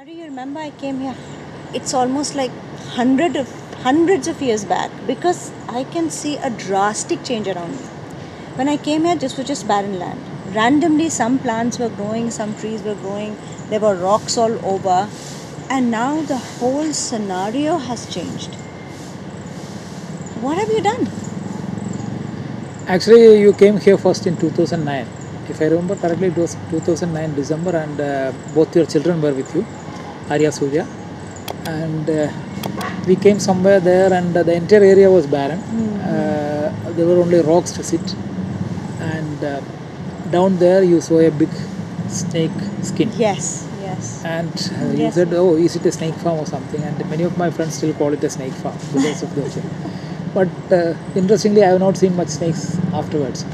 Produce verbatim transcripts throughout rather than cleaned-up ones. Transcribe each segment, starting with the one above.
How do you remember I came here? It's almost like hundred of, hundreds of years back, because I can see a drastic change around me. When I came here, this was just barren land. Randomly, some plants were growing, some trees were growing, there were rocks all over. And now the whole scenario has changed. What have you done? Actually, you came here first in two thousand nine. If I remember correctly, it was two thousand nine December, and uh, both your children were with you, Arya, Surya. And uh, we came somewhere there, and uh, the entire area was barren. Mm-hmm. Uh, there were only rocks to sit. And uh, down there you saw a big snake skin. Yes, yes. And uh, you yes. said, oh, is it a snake farm or something? And many of my friends still call it a snake farm because of their children. But uh, interestingly, I have not seen much snakes afterwards.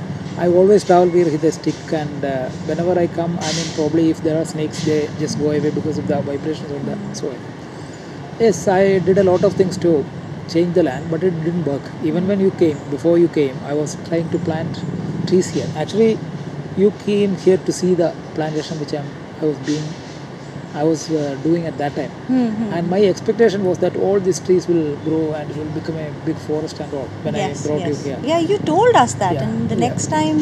I always travel here with a stick, and uh, whenever I come, I mean, probably if there are snakes, they just go away because of the vibrations of the soil. Yes, I did a lot of things to change the land, but it didn't work. Even when you came, before you came, I was trying to plant trees here. Actually, you came here to see the plantation which I'm, I was being, I was uh, doing at that time. Mm-hmm. And my expectation was that all these trees will grow and it will become a big forest and all when yes, I brought yes. you here. Yeah, you told us that, yeah, and the yeah. next time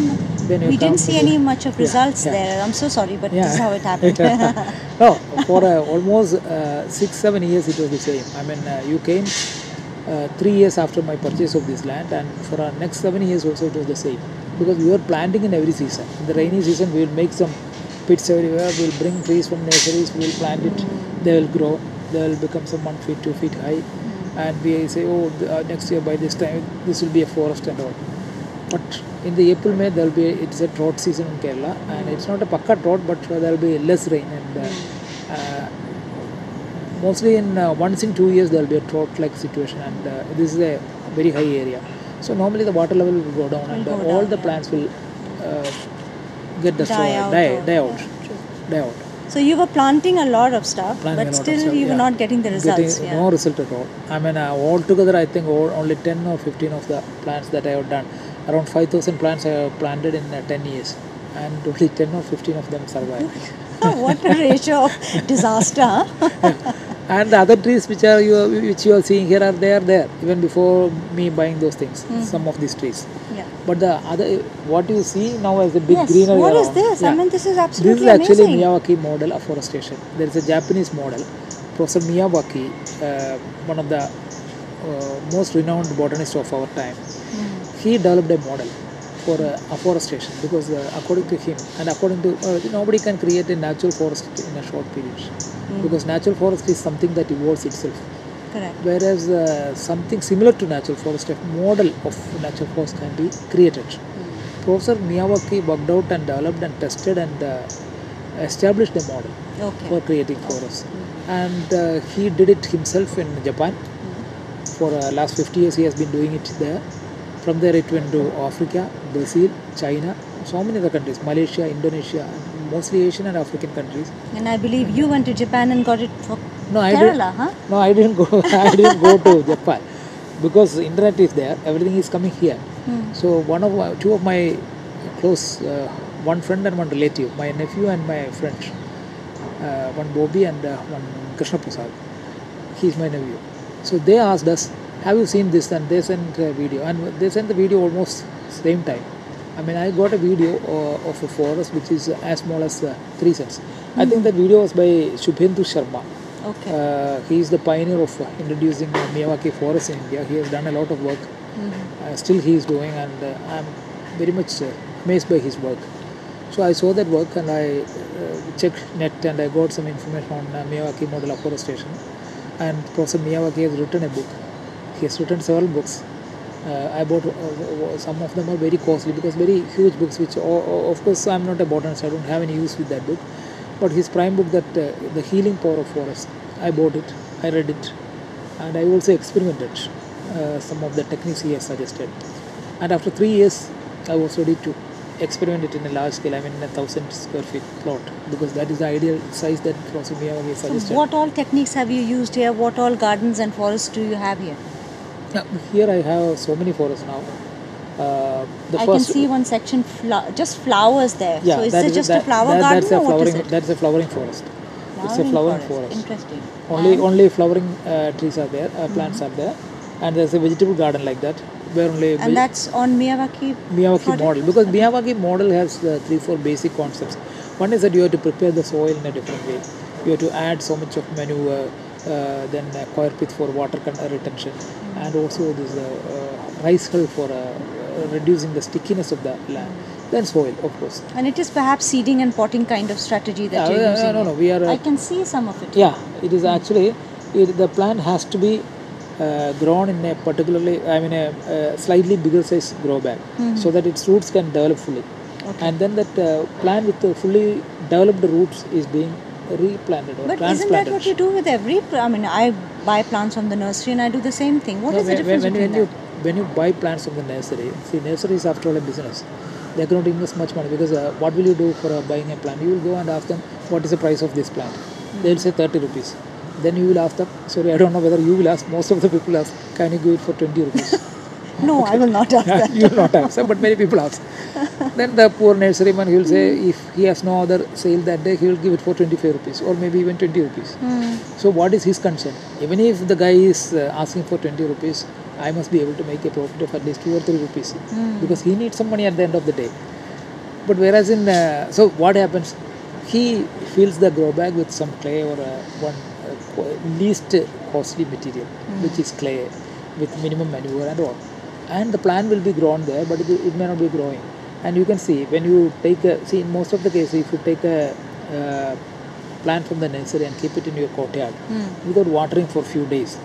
we didn't see any much of results yeah, yeah. there. I'm so sorry, but yeah. this is how it happened. No, for uh, almost uh, six, seven years it was the same. I mean, uh, you came uh, three years after my purchase of this land, and for our next seven years also it was the same. Because we were planting in every season. In the rainy season, we will make some pits everywhere, we will bring trees from nurseries, we will plant it, they will grow, they will become some one feet, two feet high. And we say, oh, the, uh, next year by this time, this will be a forest and all. But in the April, May, there will be, a, it's a drought season in Kerala, and it's not a pakka drought, but there will be less rain. And uh, uh, mostly in uh, once in two years, there will be a drought-like situation, and uh, this is a very high area. So normally the water level will go down, will and go all down, the yeah. plants will uh, get destroyed, die out, die, die, out yeah, die out. So you were planting a lot of stuff, planting but still stuff, you were yeah. not getting the results. Getting yeah. No result at all. I mean, uh, altogether I think all, only ten or fifteen of the plants that I have done, around five thousand plants I have planted in uh, ten years, and only ten or fifteen of them survived. What a ratio of disaster. And the other trees which are you which you are seeing here are there there even before me buying those things. Mm. Some of these trees. Yeah. But the other what you see now as the big yes. greenery. What around. Is this? Yeah. I mean, this is absolutely amazing. This is amazing. Actually Miyawaki model of forestation. There is a Japanese model. Professor Miyawaki, uh, one of the uh, most renowned botanists of our time, mm. he developed a model for uh, afforestation, because uh, according to him and according to uh, nobody can create a natural forest in a short period. Mm. Because natural forest is something that evolves itself. Correct. Whereas uh, something similar to natural forest, a model of natural forest can be created. Mm. Professor Miyawaki worked out and developed and tested and uh, established a model okay. for creating forests. Mm. And uh, he did it himself in Japan. Mm. For uh, last fifty years he has been doing it there. From there it went to Africa, Brazil, China, so many other countries, Malaysia, Indonesia, mostly Asian and African countries. And I believe you went to Japan and got it for no, Kerala, I huh? No, I didn't go. I didn't go to Japan because the internet is there. Everything is coming here. Hmm. So one of my, two of my close, uh, one friend and one relative, my nephew and my friend, uh, one Bobby and uh, one Krishna Prasad. He is my nephew. So they asked us, have you seen this? And they sent a video, and they sent the video almost same time. I mean, I got a video uh, of a forest which is uh, as small as uh, three cents. Mm-hmm. I think that video was by Shubhendu Sharma. Okay. Uh, he is the pioneer of uh, introducing uh, Miyawaki forest in India. He has done a lot of work. Mm-hmm. uh, still he is doing, and uh, I am very much uh, amazed by his work. So I saw that work and I uh, checked net and I got some information on uh, Miyawaki model of forestation. And Professor Miyawaki has written a book. He has written several books. Uh, I bought uh, some of them are very costly because very huge books. Which uh, of course I am not a botanist. I don't have any use with that book. But his prime book, that uh, The Healing Power of Forest, I bought it. I read it, and I also experimented uh, some of the techniques he has suggested. And after three years, I was ready to experiment it in a large scale. I mean, in a thousand square feet plot, because that is the ideal size that Professor Miyawaki suggested. So what all techniques have you used here? What all gardens and forests do you have here? Here I have so many forests now. Uh, the I first can see one section, fl just flowers there. Yeah, so is it just that, a flower that, garden? That's a, flowering, or what is it? That's a flowering forest. Wow. It's a flowering forest. Interesting. Only and only flowering uh, trees are there, uh, plants mm-hmm. are there, and there's a vegetable garden like that where only. And that's on Miyawaki. Miyawaki model, because okay. Miyawaki model has uh, three four basic concepts. One is that you have to prepare the soil in a different way. You have to add so much of manure, uh, then uh, coir pit for water retention, mm-hmm. and also this uh, uh, rice hull for uh, reducing the stickiness of the land. Then soil, of course. And it is perhaps seeding and potting kind of strategy that yeah, you're using. No, no, no. We are, uh, I can see some of it. Yeah, it is actually, it, the plant has to be uh, grown in a particularly, I mean a, a slightly bigger size grow bag, mm-hmm. so that its roots can develop fully. Okay. And then that uh, plant with the fully developed roots is being replanted or but isn't that what you do with every, I mean I buy plants from the nursery and I do the same thing. What no, is when, the difference when, between when you, that? When you buy plants from the nursery, see nursery is after all a business. They cannot invest much money because uh, what will you do for uh, buying a plant? You will go and ask them, what is the price of this plant? Mm-hmm. They will say thirty rupees. Then you will ask them, sorry, I don't know whether you will ask, most of the people ask, can you give it for twenty rupees? No, okay. I will not ask that. You will not ask, but many people ask. Then the poor nurseryman, he will say, mm. if he has no other sale that day, he will give it for twenty-five rupees or maybe even twenty rupees. Mm. So what is his concern? Even if the guy is uh, asking for twenty rupees, I must be able to make a profit of at least two or three rupees, mm. because he needs some money at the end of the day. But whereas in, uh, so what happens? He fills the grow bag with some clay or uh, one uh, least costly material, mm. which is clay, with minimum manure and all. And the plant will be grown there, but it, it may not be growing. And you can see, when you take a, see in most of the cases, if you take a uh, plant from the nursery and keep it in your courtyard, mm. without watering for a few days,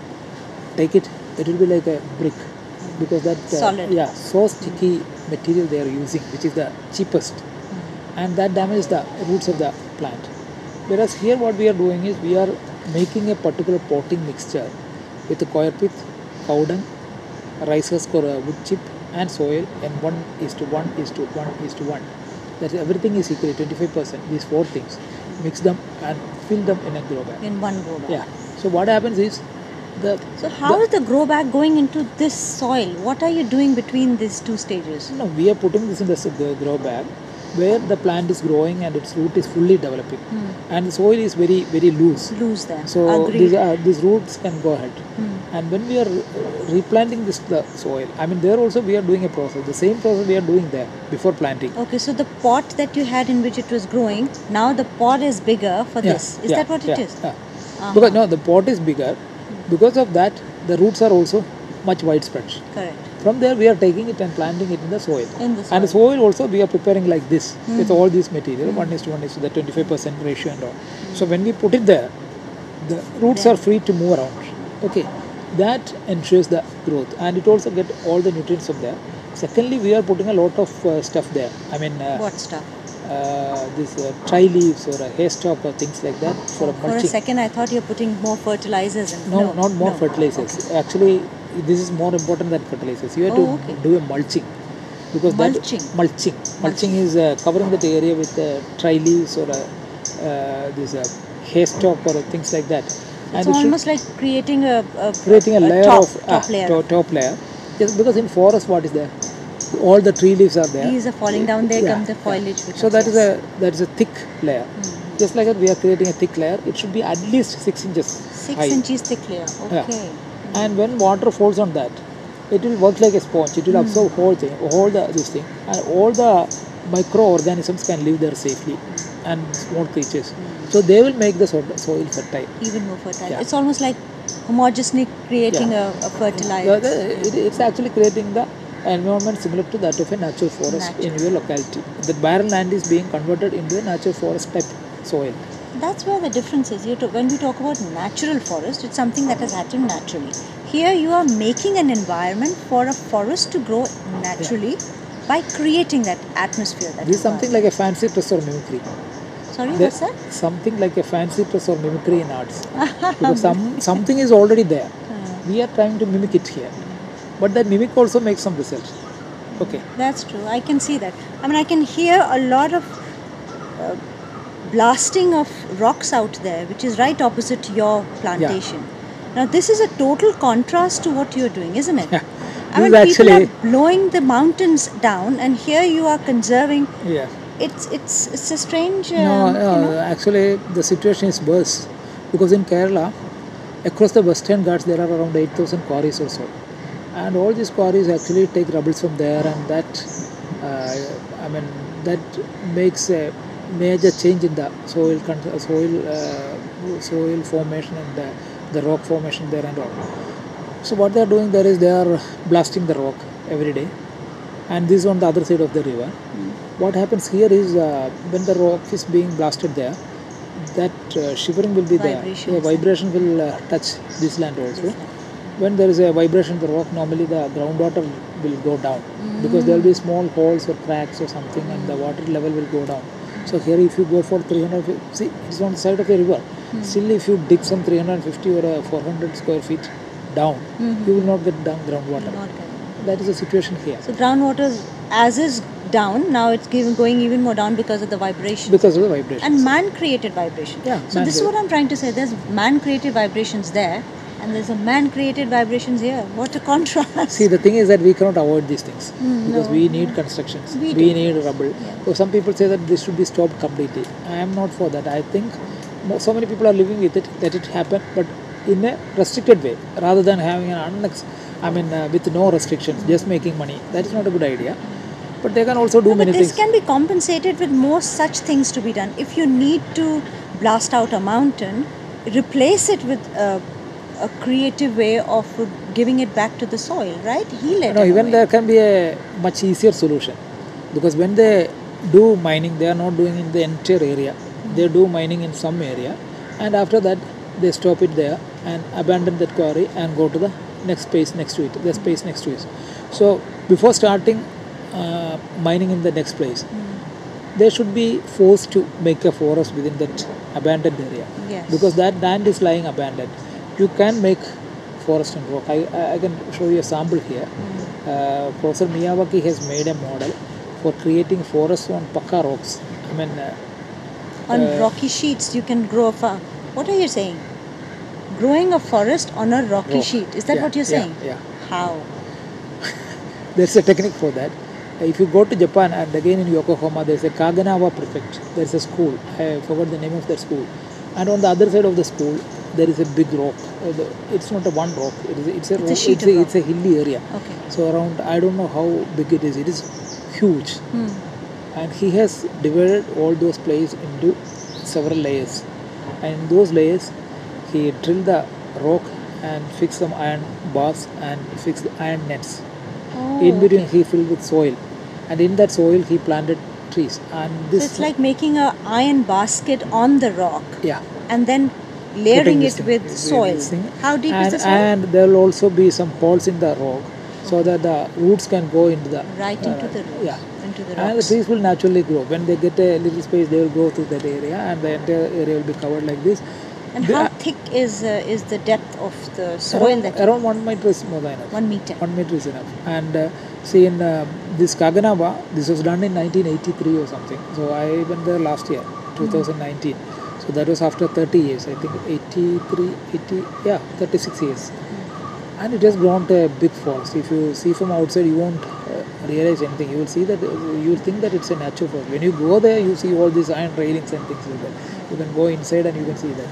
take it, it will be like a brick, because that uh, solid, yeah, so sticky mm. material they are using, which is the cheapest, mm. and that damages the roots of the plant. Whereas here what we are doing is, we are making a particular potting mixture with coir pit, cow dung, rice husk or wood chip and soil, and one is to one is to one is to one, that everything is equally twenty-five percent, these four things, mix them and fill them in a grow bag. In one grow bag. Yeah. So what happens is, The, so how the, is the grow bag going into this soil? What are you doing between these two stages? No, we are putting this in the grow bag where the plant is growing and its root is fully developing, mm. and the soil is very very loose. Loose there. So these, uh, these roots can go ahead. Mm. And when we are uh, replanting this the soil, I mean there also we are doing a process. The same process we are doing there before planting. Okay, so the pot that you had in which it was growing, now the pot is bigger for yeah, this. Is yeah, that what yeah, it is? Yeah. Uh-huh. Because no, the pot is bigger. Because of that, the roots are also much widespread. Correct. From there, we are taking it and planting it in the soil. In the soil. And the soil also, we are preparing like this, mm. with all these material, mm. one is to one is to the twenty-five percent ratio and all. Mm. So when we put it there, the roots yeah. are free to move around. Okay, that ensures the growth, and it also get all the nutrients from there. Secondly, we are putting a lot of uh, stuff there. I mean, uh, what stuff? Uh, this uh, tri leaves or a haystack or things like that for a mulching. For a second I thought you were putting more fertilizers in. No, no not more no. fertilizers. Okay. Actually, this is more important than fertilizers. You have oh, to okay. do a mulching. Because mulching? That, mulching. Mulching. Mulching is uh, covering that area with uh, tri leaves or a, uh, this uh, haystack or things like that. And it's it almost like creating a, a, creating a, a layer top, of, top ah, layer. To, top layer. Yes, because in forest what is there? All the tree leaves are there. Trees are falling down, there yeah. comes the foliage. So that is a that is a thick layer. Mm. Just like that, we are creating a thick layer. It should be at least six inches six high. inches thick layer. Okay. Yeah. Mm. And when water falls on that, it will work like a sponge. It will mm. absorb whole thing, all the this thing, and all the microorganisms can live there safely, and small creatures. Mm. So they will make the soil fertile. Even more fertile. Yeah. It's almost like homogeneously creating yeah. a, a fertilizer. It, it's actually creating the environment similar to that of a natural forest natural. in your locality. The barren land is being converted into a natural forest type soil. That's where the difference is. You to, when we talk about natural forest, it's something that has happened naturally. Here you are making an environment for a forest to grow naturally yeah. by creating that atmosphere. That this is something like a fancy dress or mimicry. Sorry, there, what's that? Something like a fancy dress or mimicry in arts. Because some, something is already there. Uh. We are trying to mimic it here. But that mimic also makes some results. Okay. That's true. I can see that. I mean, I can hear a lot of uh, blasting of rocks out there, which is right opposite your plantation. Yeah. Now, this is a total contrast to what you're doing, isn't it? Yeah. I mean, people are blowing the mountains down, and here you are conserving yeah. it's it's it's a strange. Um, no, no you know? Actually, the situation is worse because in Kerala, across the Western Ghats, there are around eight thousand quarries or so, and all these quarries actually take rubbles from there, and that, uh, I mean, that makes a major change in the soil, soil, uh, soil formation and the, the rock formation there and all. So what they are doing there is they are blasting the rock every day, and this is on the other side of the river. Mm. What happens here is uh, when the rock is being blasted there, that uh, shivering will be there. The vibration will uh, touch this land also. This land. When there is a vibration in the rock, normally the groundwater will go down mm. because there will be small holes or cracks or something, mm. and the water level will go down. So here, if you go for three hundred, see, it's on the side of a river. Mm. Still, if you dig some three hundred fifty or uh, four hundred square feet down, mm-hmm. you will not get down groundwater. That is the situation here. So groundwater is as is down, now it's given, going even more down because of the vibrations. Because of the vibrations. And man-created vibrations. Yeah, so this is what I'm trying to say. There's man-created vibrations there, and there's a man-created vibrations here. What a contrast. See, the thing is that we cannot avoid these things. Mm, because no, we need no. constructions. We, we need rubble. Yeah. So some people say that this should be stopped completely. I am not for that. I think so many people are living with it, that it happened, but in a restricted way, rather than having an unnex. I mean, uh, with no restrictions, just making money. That is not a good idea. But they can also do no, many but this things. This can be compensated with more such things to be done. If you need to blast out a mountain, replace it with a, a creative way of giving it back to the soil, right? Heal it. No, even way. There can be a much easier solution. Because when they do mining, they are not doing in the entire area. Mm-hmm. They do mining in some area. And after that, they stop it there and abandon that quarry and go to the next space next to it, the space next to it. So before starting uh, mining in the next place, mm. they should be forced to make a forest within that abandoned area. Yes. Because that land is lying abandoned. You can make forest and rock. I, I can show you a sample here. Mm. Uh, Professor Miyawaki has made a model for creating forests on Pakka rocks. I mean, uh, on uh, rocky sheets you can grow far. What are you saying? Growing a forest on a rocky Rock. sheet. Is that yeah, what you're saying? Yeah. yeah. How? There's a technique for that. If you go to Japan, and again in Yokohama, there's a Kanagawa prefect. There's a school. I forgot the name of that school. And on the other side of the school, there is a big rock. It's not a one rock. It is, it's a, it's rock. a sheet it's, of a, rock. It's a hilly area. Okay. So around, I don't know how big it is. It is huge. Hmm. And he has divided all those places into several layers. And in those layers, he drilled the rock and fixed some iron bars and fixed the iron nets. Oh, in between, okay. He filled with soil, and in that soil he planted trees. And this so it's like making an iron basket on the rock. Yeah. And then layering it with soil. How deep and, is the soil? And there will also be some holes in the rock, so that the roots can go into the right into uh, the roots. Yeah. Into the rocks. And the trees will naturally grow. When they get a little space, they will grow through that area, and the entire area will be covered like this. And the, how thick is uh, is the depth of the soil? Around, that around one meter is more than enough. One meter. One meter is enough. And uh, see, in uh, this Kaganawa, this was done in nineteen eighty-three or something. So I went there last year, twenty nineteen. Mm-hmm. So that was after thirty years, I think eighty-three, eighty, yeah, thirty-six years. Mm-hmm. And it has grown to a big forest. If you see from outside, you won't uh, realize anything. You will see that, uh, you will think that it's a natural forest. When you go there, you see all these iron railings and things like that. You can go inside and you can see that.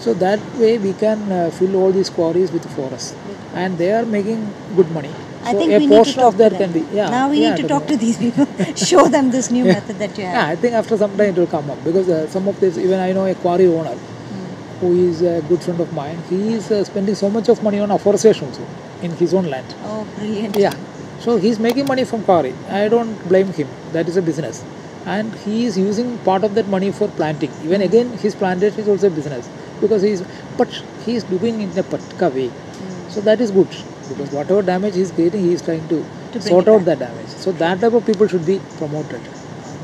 So that way we can uh, fill all these quarries with forests, and they are making good money. I so think a we portion need to talk of that to them. can be. Yeah, now we yeah, need to talk to these people, show them this new yeah. method that you have. Yeah, I think after some time it will come up, because uh, some of this, even I know a quarry owner mm. who is a good friend of mine. He is uh, spending so much of money on afforestation also in his own land. Oh, brilliant! Yeah, so he's making money from quarry. I don't blame him. That is a business, and he is using part of that money for planting. Even again, his plantation is also a business. Because he is, but he is doing it in a Patka way, mm. so that is good. Because whatever damage he is creating, he is trying to, to sort out that damage. So that type of people should be promoted.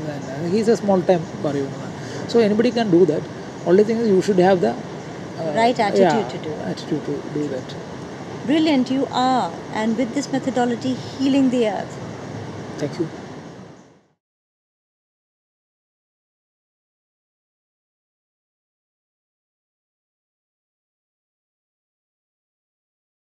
And he is a small-time Pariyona, so anybody can do that. Only thing is you should have the uh, right attitude yeah, to do that. Attitude to do that. Brilliant, you are, and with this methodology, healing the earth. Thank you.